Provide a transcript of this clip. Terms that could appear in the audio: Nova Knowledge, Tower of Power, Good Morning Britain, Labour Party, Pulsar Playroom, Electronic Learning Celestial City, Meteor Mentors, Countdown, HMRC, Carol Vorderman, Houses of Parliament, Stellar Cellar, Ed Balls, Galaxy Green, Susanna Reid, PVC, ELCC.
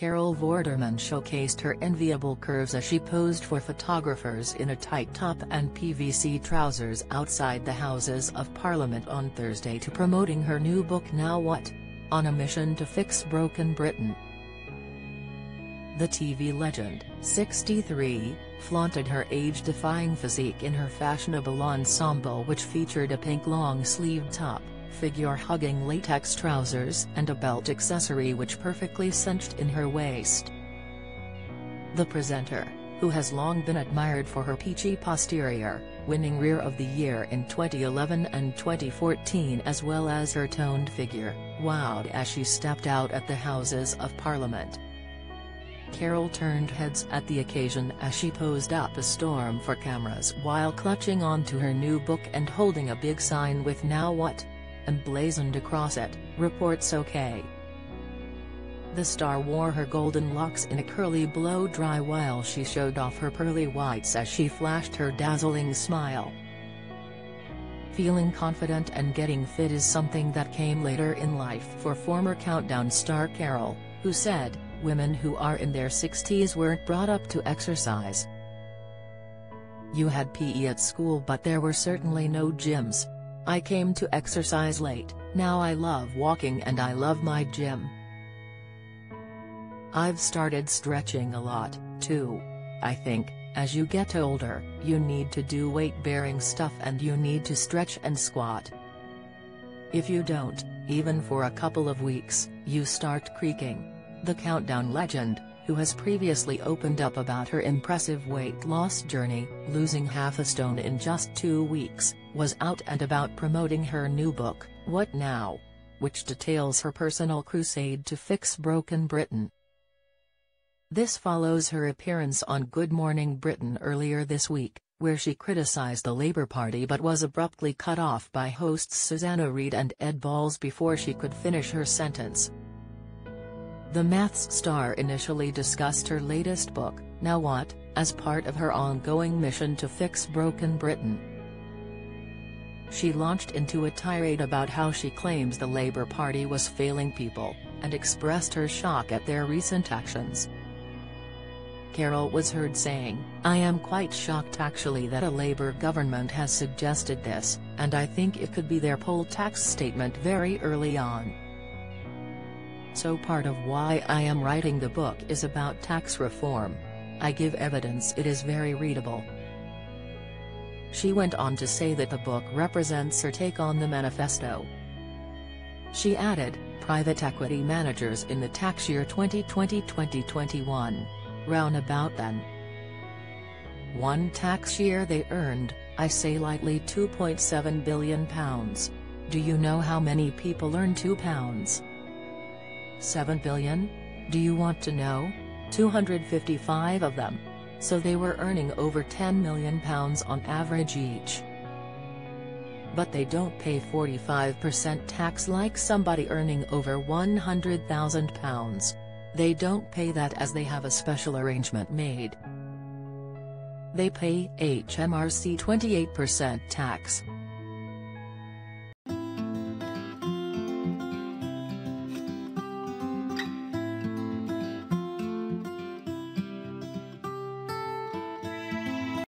Carol Vorderman showcased her enviable curves as she posed for photographers in a tight top and PVC trousers outside the Houses of Parliament on Thursday to promoting her new book Now What? On a Mission to Fix Broken Britain. The TV legend, 63, flaunted her age-defying physique in her fashionable ensemble, which featured a pink long-sleeved top, figure-hugging latex trousers and a belt accessory which perfectly cinched in her waist. The presenter, who has long been admired for her peachy posterior, winning Rear of the Year in 2011 and 2014 as well as her toned figure, wowed as she stepped out at the Houses of Parliament. Carol turned heads at the occasion as she posed up a storm for cameras while clutching onto her new book and holding a big sign with Now What? Emblazoned across it, reports OK. The star wore her golden locks in a curly blow-dry while she showed off her pearly whites as she flashed her dazzling smile. Feeling confident and getting fit is something that came later in life for former Countdown star Carol, who said, "Women who are in their 60s weren't brought up to exercise. You had PE at school, but there were certainly no gyms. I came to exercise late, now I love walking and I love my gym. I've started stretching a lot, too. I think, as you get older, you need to do weight-bearing stuff and you need to stretch and squat. If you don't, even for a couple of weeks, you start creaking." The Countdown legend, who has previously opened up about her impressive weight loss journey, losing half a stone in just 2 weeks, was out and about promoting her new book, What Now?, which details her personal crusade to fix broken Britain. This follows her appearance on Good Morning Britain earlier this week, where she criticized the Labour Party but was abruptly cut off by hosts Susanna Reid and Ed Balls before she could finish her sentence. The maths star initially discussed her latest book, Now What?, as part of her ongoing mission to fix broken Britain. She launched into a tirade about how she claims the Labour Party was failing people, and expressed her shock at their recent actions. Carol was heard saying, "I am quite shocked actually that a Labour government has suggested this, and I think it could be their poll tax statement very early on. So part of why I am writing the book is about tax reform. I give evidence, it is very readable." She went on to say that the book represents her take on the manifesto. She added, "Private equity managers in the tax year 2020-2021. Round about then. One tax year they earned, I say lightly, £2.7 billion. Do you know how many people earn £2? 7 billion? Do you want to know? 255 of them. So they were earning over £10 million on average each. But they don't pay 45% tax like somebody earning over £100,000. They don't pay that as they have a special arrangement made. They pay HMRC 28% tax,